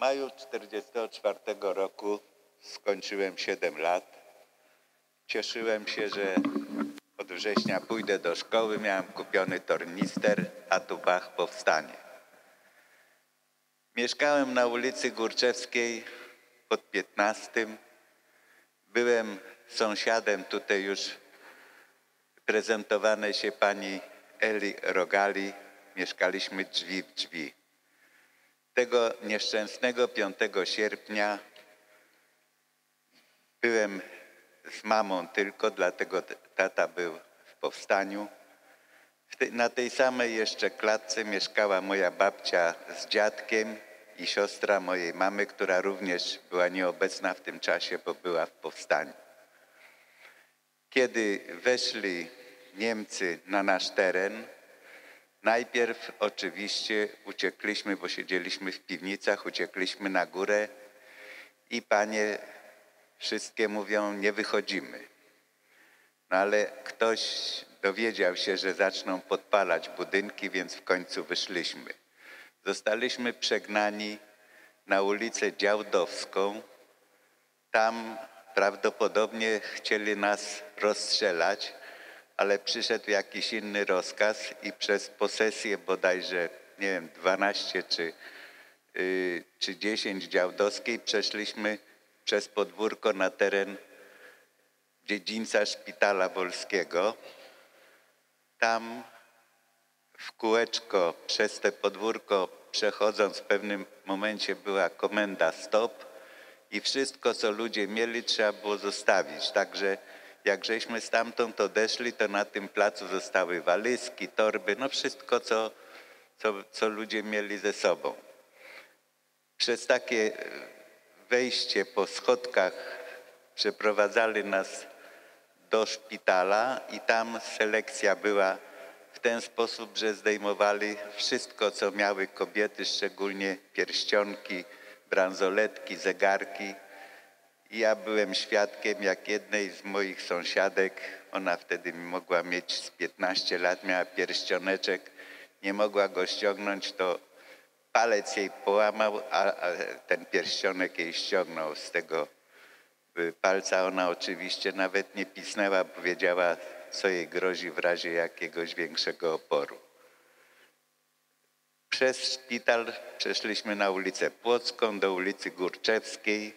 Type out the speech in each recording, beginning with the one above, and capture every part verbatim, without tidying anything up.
maju tysiąc dziewięćset czterdziestego czwartego roku skończyłem siedem lat. Cieszyłem się, że od września pójdę do szkoły. Miałem kupiony tornister, a tu bach, powstanie. Mieszkałem na ulicy Górczewskiej pod piętnastym. Byłem sąsiadem tutaj już prezentowanej się pani Eli Rogali. Mieszkaliśmy drzwi w drzwi. Tego nieszczęsnego piątego sierpnia byłem z mamą tylko, dlatego tata był w powstaniu. W te, na tej samej jeszcze klatce mieszkała moja babcia z dziadkiem i siostra mojej mamy, która również była nieobecna w tym czasie, bo była w powstaniu. Kiedy weszli Niemcy na nasz teren, najpierw oczywiście uciekliśmy, bo siedzieliśmy w piwnicach, uciekliśmy na górę i panie wszystkie mówią, nie wychodzimy. No ale ktoś dowiedział się, że zaczną podpalać budynki, więc w końcu wyszliśmy. Zostaliśmy przegnani na ulicę Działdowską. Tam prawdopodobnie chcieli nas rozstrzelać, ale przyszedł jakiś inny rozkaz i przez posesję bodajże, nie wiem, dwanaście czy dziesięć Działdowskiej przeszliśmy przez podwórko na teren dziedzińca Szpitala Wolskiego. Tam w kółeczko przez te podwórko przechodząc w pewnym momencie była komenda stop i wszystko, co ludzie mieli, trzeba było zostawić. Także jak żeśmy stamtąd odeszli, to na tym placu zostały walizki, torby, no wszystko, co, co, co ludzie mieli ze sobą. Przez takie wejście po schodkach przeprowadzali nas do szpitala i tam selekcja była w ten sposób, że zdejmowali wszystko, co miały kobiety, szczególnie pierścionki, bransoletki, zegarki. I ja byłem świadkiem, jak jednej z moich sąsiadek, ona wtedy mogła mieć z piętnaście lat, miała pierścioneczek, nie mogła go ściągnąć, to palec jej połamał, a ten pierścionek jej ściągnął z tego palca. Ona oczywiście nawet nie pisnęła, powiedziała, co jej grozi w razie jakiegoś większego oporu. Przez szpital przeszliśmy na ulicę Płocką do ulicy Górczewskiej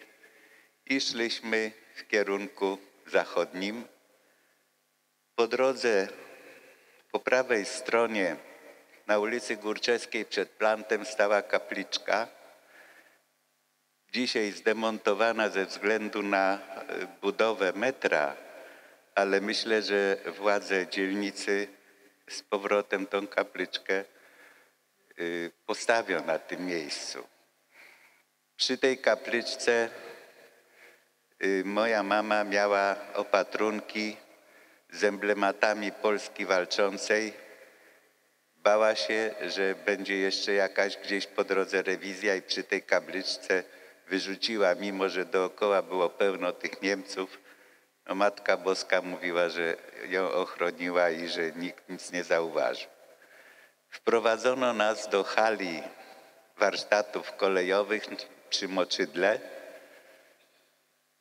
i szliśmy w kierunku zachodnim. Po drodze, po prawej stronie, na ulicy Górczewskiej przed plantem stała kapliczka, dzisiaj zdemontowana ze względu na budowę metra, ale myślę, że władze dzielnicy z powrotem tą kapliczkę postawią na tym miejscu. Przy tej kapliczce moja mama miała opatrunki z emblematami Polski Walczącej. Bała się, że będzie jeszcze jakaś gdzieś po drodze rewizja i przy tej kapliczce wyrzuciła, mimo że dookoła było pełno tych Niemców. No, Matka Boska mówiła, że ją ochroniła i że nikt nic nie zauważył. Wprowadzono nas do hali warsztatów kolejowych przy Moczydle.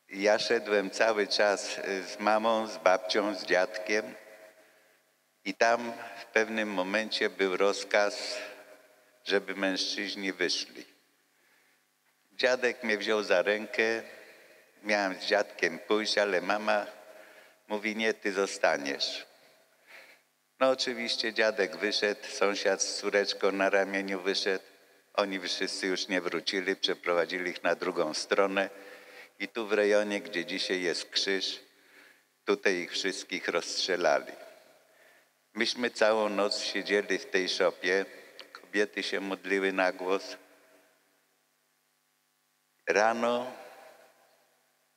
Ja szedłem cały czas z mamą, z babcią, z dziadkiem. I tam w pewnym momencie był rozkaz, żeby mężczyźni wyszli. Dziadek mnie wziął za rękę, miałem z dziadkiem pójść, ale mama mówi, nie, ty zostaniesz. No oczywiście dziadek wyszedł, sąsiad z córeczką na ramieniu wyszedł. Oni wszyscy już nie wrócili, przeprowadzili ich na drugą stronę. I tu w rejonie, gdzie dzisiaj jest krzyż, tutaj ich wszystkich rozstrzelali. Myśmy całą noc siedzieli w tej szopie, kobiety się modliły na głos. Rano,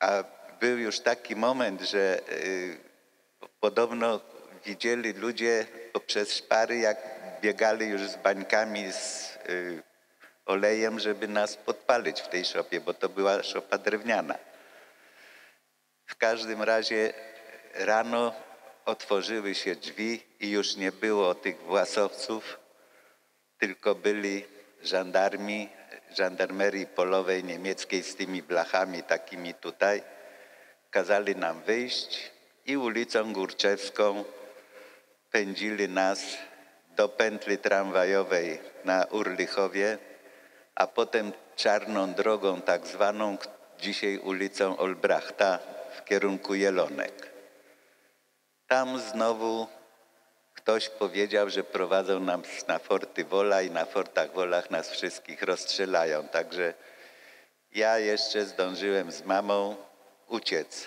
a był już taki moment, że y, podobno widzieli ludzie poprzez szpary, jak biegali już z bańkami z y, olejem, żeby nas podpalić w tej szopie, bo to była szopa drewniana. W każdym razie rano otworzyły się drzwi i już nie było tych własowców, tylko byli żandarmi, żandarmerii polowej niemieckiej z tymi blachami takimi tutaj. Kazali nam wyjść i ulicą Górczewską pędzili nas do pętli tramwajowej na Urlichowie, a potem czarną drogą tak zwaną, dzisiaj ulicą Olbrachta w kierunku Jelonek. Tam znowu ktoś powiedział, że prowadzą nas na Forty Wola i na Fortach Wolach nas wszystkich rozstrzelają. Także ja jeszcze zdążyłem z mamą uciec.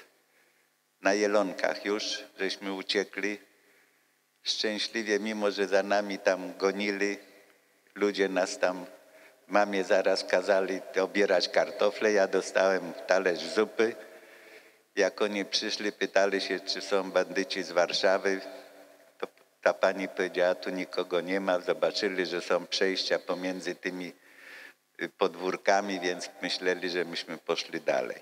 Na Jelonkach już żeśmy uciekli. Szczęśliwie, mimo że za nami tam gonili, ludzie nas tam, mamie zaraz kazali obierać kartofle. Ja dostałem talerz zupy. Jak oni przyszli, pytali się, czy są bandyci z Warszawy. To ta pani powiedziała, tu nikogo nie ma. Zobaczyli, że są przejścia pomiędzy tymi podwórkami, więc myśleli, że myśmy poszli dalej.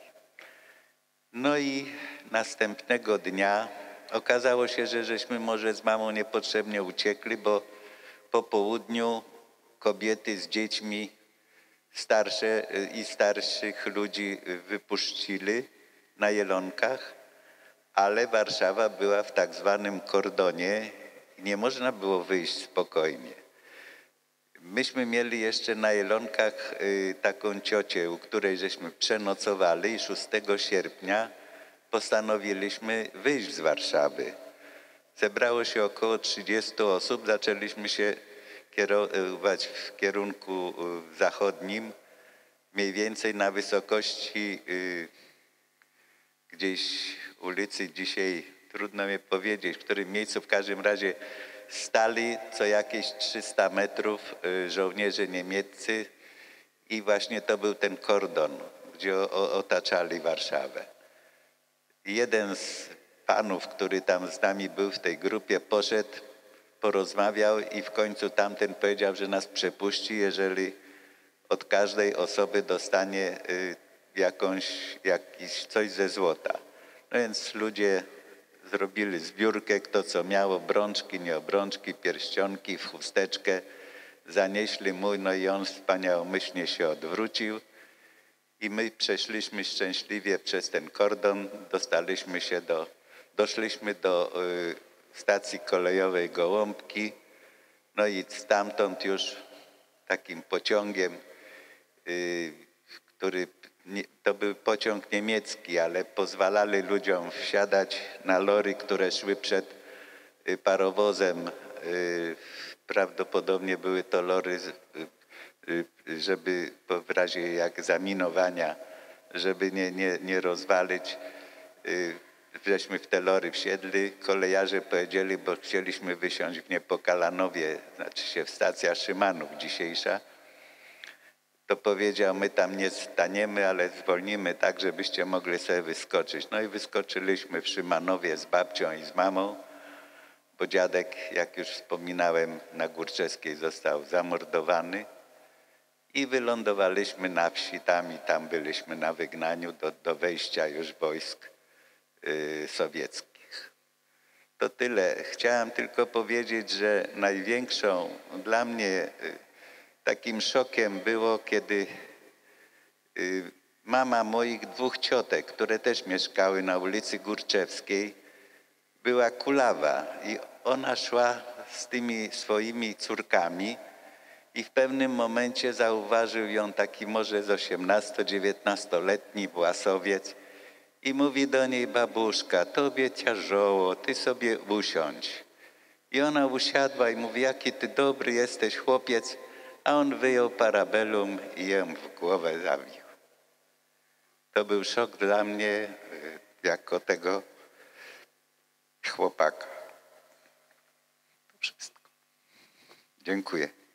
No i następnego dnia okazało się, że żeśmy może z mamą niepotrzebnie uciekli, bo po południu kobiety z dziećmi starsze i starszych ludzi wypuścili na Jelonkach, ale Warszawa była w tak zwanym kordonie i nie można było wyjść spokojnie. Myśmy mieli jeszcze na Jelonkach taką ciocię, u której żeśmy przenocowali i szóstego sierpnia postanowiliśmy wyjść z Warszawy. Zebrało się około trzydziestu osób, zaczęliśmy się kierować w kierunku zachodnim, mniej więcej na wysokości gdzieś ulicy, dzisiaj trudno mi powiedzieć, w którym miejscu, w każdym razie stali co jakieś trzysta metrów żołnierze niemieccy i właśnie to był ten kordon, gdzie otaczali Warszawę. Jeden z panów, który tam z nami był w tej grupie, poszedł, porozmawiał i w końcu tamten powiedział, że nas przepuści, jeżeli od każdej osoby dostanie jakąś, jakiś coś ze złota. No więc ludzie zrobili zbiórkę, kto co miało, brączki, nieobrączki, pierścionki, w chusteczkę, zanieśli mu, no i on wspaniałomyślnie się odwrócił i my przeszliśmy szczęśliwie przez ten kordon, dostaliśmy się do, doszliśmy do yy, stacji kolejowej Gołąbki, no i stamtąd już takim pociągiem, yy, który to był pociąg niemiecki, ale pozwalali ludziom wsiadać na lory, które szły przed parowozem. Prawdopodobnie były to lory, żeby w razie jak zaminowania, żeby nie, nie, nie rozwalić. Żeśmy w te lory wsiedli. Kolejarze powiedzieli, bo chcieliśmy wysiąść w Niepokalanowie, znaczy się w stacja Szymanów dzisiejsza. To powiedział, my tam nie staniemy, ale zwolnimy tak, żebyście mogli sobie wyskoczyć. No i wyskoczyliśmy w Szymanowie z babcią i z mamą, bo dziadek, jak już wspominałem, na Górczewskiej został zamordowany i wylądowaliśmy na wsi tam i tam byliśmy na wygnaniu do, do wejścia już wojsk yy, sowieckich. To tyle. Chciałem tylko powiedzieć, że największą dla mnie yy, takim szokiem było, kiedy mama moich dwóch ciotek, które też mieszkały na ulicy Górczewskiej, była kulawa i ona szła z tymi swoimi córkami i w pewnym momencie zauważył ją taki może z osiemnastu-dziewiętnastoletni Własowiec i mówi do niej, babuszka, tobie ciażoło, ty sobie usiądź. I ona usiadła i mówi, jaki ty dobry jesteś chłopiec, a on wyjął parabelum i ją w głowę zabił. To był szok dla mnie jako tego chłopaka. To wszystko. Dziękuję.